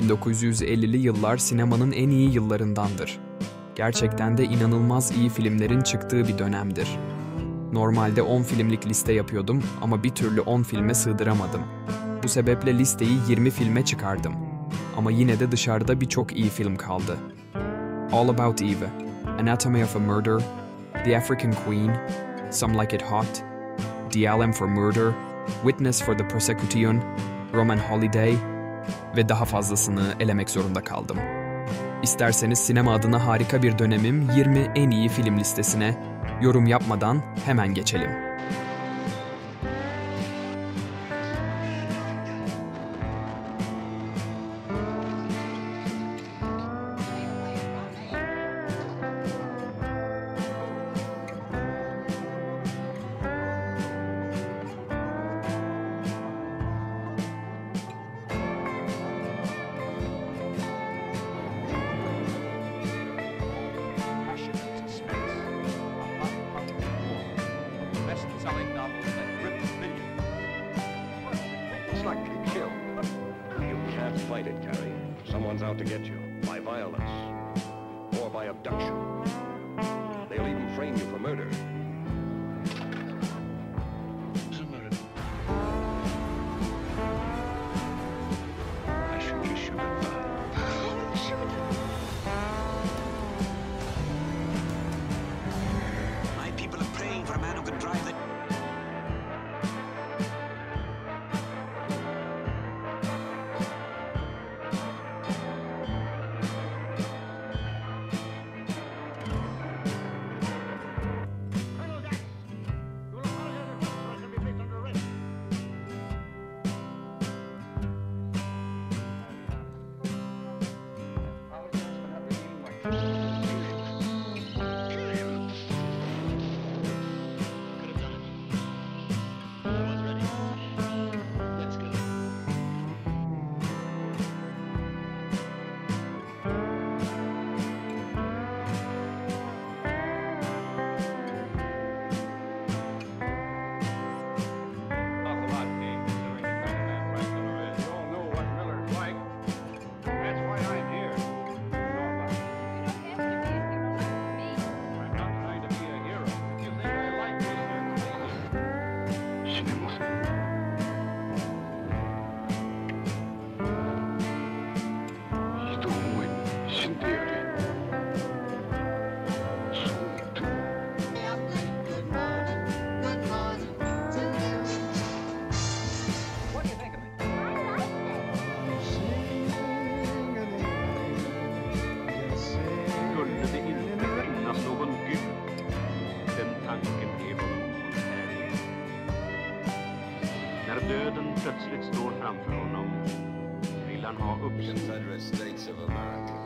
1950'li yıllar sinemanın en iyi yıllarındandır. Gerçekten de inanılmaz iyi filmlerin çıktığı bir dönemdir. Normalde 10 filmlik liste yapıyordum ama bir türlü 10 filme sığdıramadım. Bu sebeple listeyi 20 filme çıkardım. Ama yine de dışarıda birçok iyi film kaldı. All About Eve, Anatomy of a Murder, The African Queen, Some Like It Hot, DLM for Murder, Witness for the Prosecution, Roman Holiday ve daha fazlasını elemek zorunda kaldım. İsterseniz sinema adına harika bir dönemim 20 en iyi film listesine yorum yapmadan hemen geçelim. Someone's out to get you, by violence, or by abduction. They'll even frame you for murder. I should kiss you goodbye. Oh, shoot. My people are praying for a man who could drive the... Plötsligt står framför honom. Vill han ha upp... United States of America.